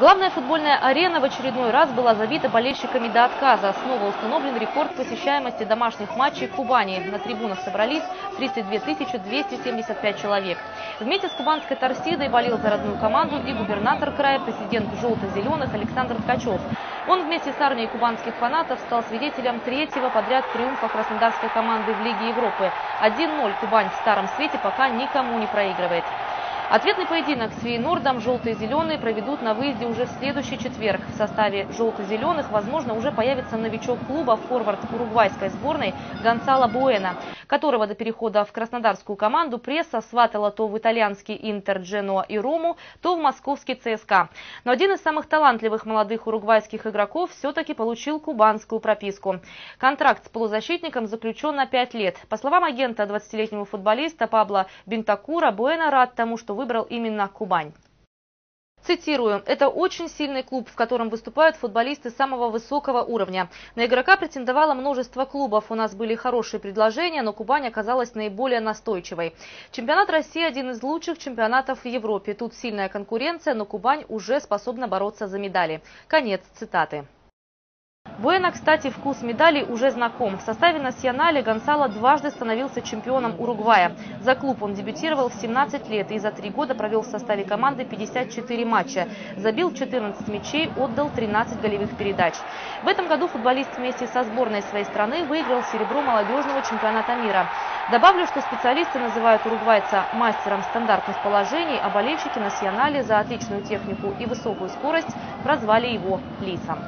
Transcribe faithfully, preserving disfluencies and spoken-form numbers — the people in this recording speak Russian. Главная футбольная арена в очередной раз была забита болельщиками до отказа. Снова установлен рекорд посещаемости домашних матчей Кубани. На трибунах собрались тридцать две тысячи двести семьдесят пять человек. Вместе с кубанской торсидой болел за родную команду и губернатор края, президент желто-зеленых Александр Ткачев. Он вместе с армией кубанских фанатов стал свидетелем третьего подряд триумфа краснодарской команды в Лиге Европы. один ноль Кубань в Старом Свете пока никому не проигрывает. Ответный поединок с Фейеноордом желто-зеленые проведут на выезде уже в следующий четверг. В составе желто-зеленых, возможно, уже появится новичок клуба, форвард уругвайской сборной Гонсало Буэна, которого до перехода в краснодарскую команду пресса сватала то в итальянский Интер, Дженуа и Рому, то в московский ЦСКА. Но один из самых талантливых молодых уругвайских игроков все-таки получил кубанскую прописку. Контракт с полузащитником заключен на пять лет. По словам агента двадцатилетнего футболиста Пабло Бентакура, Буэна рад тому, что выбрал именно Кубань. Цитирую: «Это очень сильный клуб, в котором выступают футболисты самого высокого уровня. На игрока претендовало множество клубов. У нас были хорошие предложения, но Кубань оказалась наиболее настойчивой. Чемпионат России – один из лучших чемпионатов в Европе. Тут сильная конкуренция, но Кубань уже способна бороться за медали». Конец цитаты. Буэна, кстати, вкус медалей уже знаком. В составе Насьоналя Гонсало дважды становился чемпионом Уругвая. За клуб он дебютировал в семнадцать лет и за три года провел в составе команды пятьдесят четыре матча. Забил четырнадцать мячей, отдал тринадцать голевых передач. В этом году футболист вместе со сборной своей страны выиграл серебро молодежного чемпионата мира. Добавлю, что специалисты называют уругвайца мастером стандартных положений, а болельщики Насьоналя за отличную технику и высокую скорость прозвали его «Лисом».